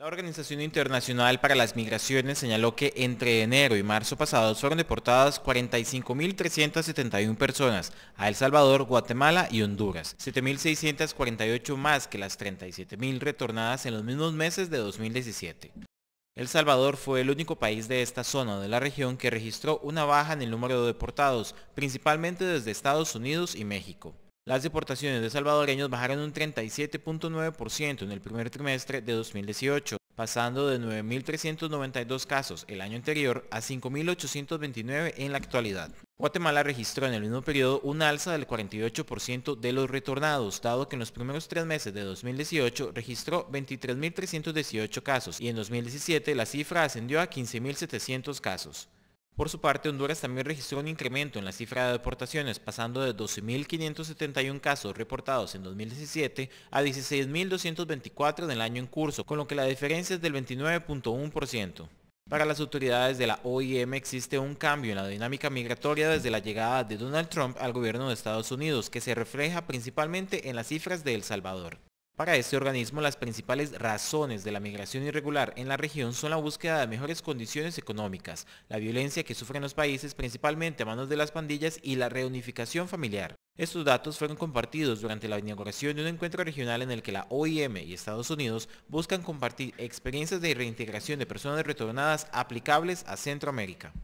La Organización Internacional para las Migraciones señaló que entre enero y marzo pasados fueron deportadas 45.371 personas a El Salvador, Guatemala y Honduras, 7.648 más que las 37.000 retornadas en los mismos meses de 2017. El Salvador fue el único país de esta zona de la región que registró una baja en el número de deportados, principalmente desde Estados Unidos y México. Las deportaciones de salvadoreños bajaron un 37.9% en el primer trimestre de 2018, pasando de 9.392 casos el año anterior a 5.829 en la actualidad. Guatemala registró en el mismo periodo un alza del 48% de los retornados, dado que en los primeros 3 meses de 2018 registró 23.318 casos y en 2017 la cifra ascendió a 15.700 casos. Por su parte, Honduras también registró un incremento en la cifra de deportaciones, pasando de 12.571 casos reportados en 2017 a 16.224 en el año en curso, con lo que la diferencia es del 29.1%. Para las autoridades de la OIM existe un cambio en la dinámica migratoria desde la llegada de Donald Trump al gobierno de Estados Unidos, que se refleja principalmente en las cifras de El Salvador. Para este organismo, las principales razones de la migración irregular en la región son la búsqueda de mejores condiciones económicas, la violencia que sufren los países principalmente a manos de las pandillas y la reunificación familiar. Estos datos fueron compartidos durante la inauguración de un encuentro regional en el que la OIM y Estados Unidos buscan compartir experiencias de reintegración de personas retornadas aplicables a Centroamérica.